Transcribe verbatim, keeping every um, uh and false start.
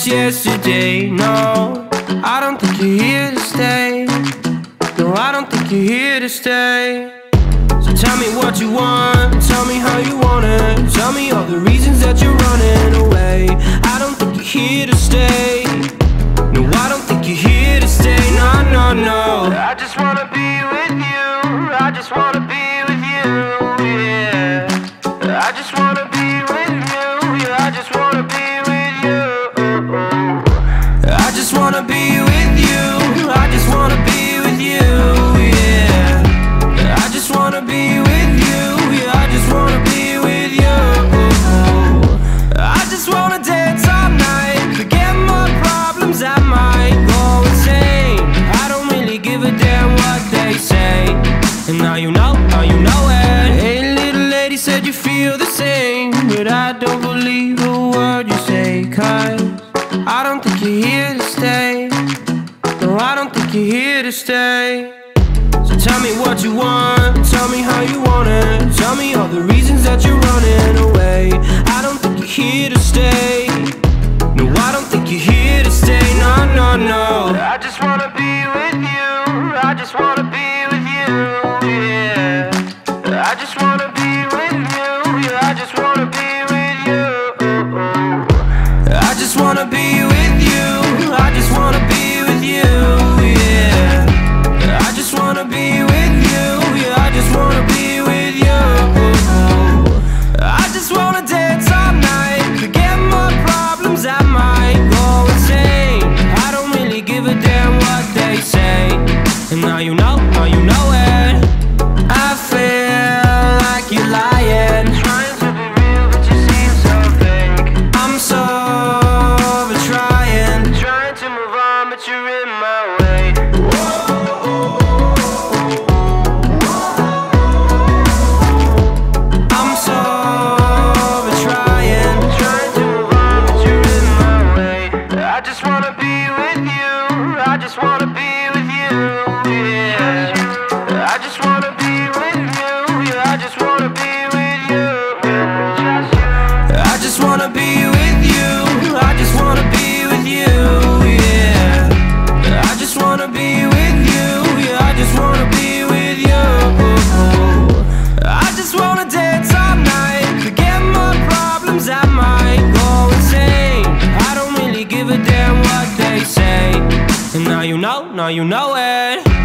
was yesterday. No, I don't think you're here to stay. No, I don't think you're here to stay. So tell me what you want, tell me how you want it, tell me all the reasons that you're running away. I don't think you're here to stay. No, I don't think you're here to stay. No, no, no. I just wanna be with you. I just wanna be with you, yeah. I just wanna be with you, yeah. I just wanna be with you. I just wanna be with you. I just wanna be with you, yeah. I just wanna be with you, yeah, I just wanna be with you. I just wanna dance all night, forget my problems, I might go insane. I don't really give a damn what they say. And now you know, now you know it. Hey little lady, said you feel the same, but I don't believe a word you say. Cause I don't think you're here to stay. No, I don't think you're here to stay. Tell me what you want, tell me how you want it, tell me all the reasons that you're running away. I don't think you're here to stay. No, I don't think you're here to stay. No, no, no. I just wanna be with you. I just wanna be with you, yeah. I just wanna be with you, yeah. I just wanna be with you. I just wanna be with you. I just wanna be with you. I just wanna be with you, yeah, I just wanna be with you. I just wanna dance all night, forget my problems, I might go insane. I don't really give a damn what they say. And now you know, now you know it. I feel like you're lying, trying to be real but you seem so fake. I'm so over trying, trying to move on but you're in my way. Whoa. Now you know, now you know it.